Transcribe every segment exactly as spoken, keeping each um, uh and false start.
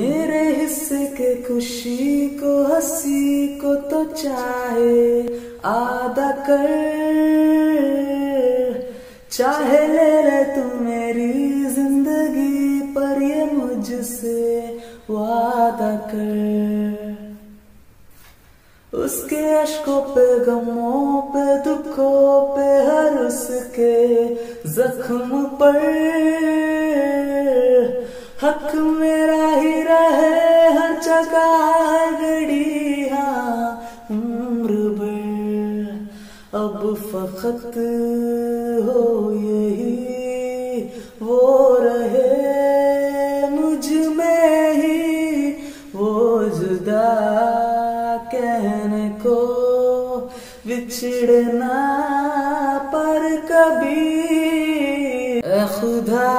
मेरे हिस्से के खुशी को हंसी को तो चाहे आधा कर, चाहे ले ले तू मेरी जिंदगी पर ये मुझसे वादा कर। उसके अश्कों पे गमों पे दुखों पे हर उसके जख्म पर हक मेरा ही रहे हर जगह हर घड़ी हाँ उम्र भर। अब फकत हो यही वो रहे मुझ में ही, वो जुदा कहने को बिछड़ना पर कभी। ए खुदा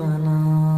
बना।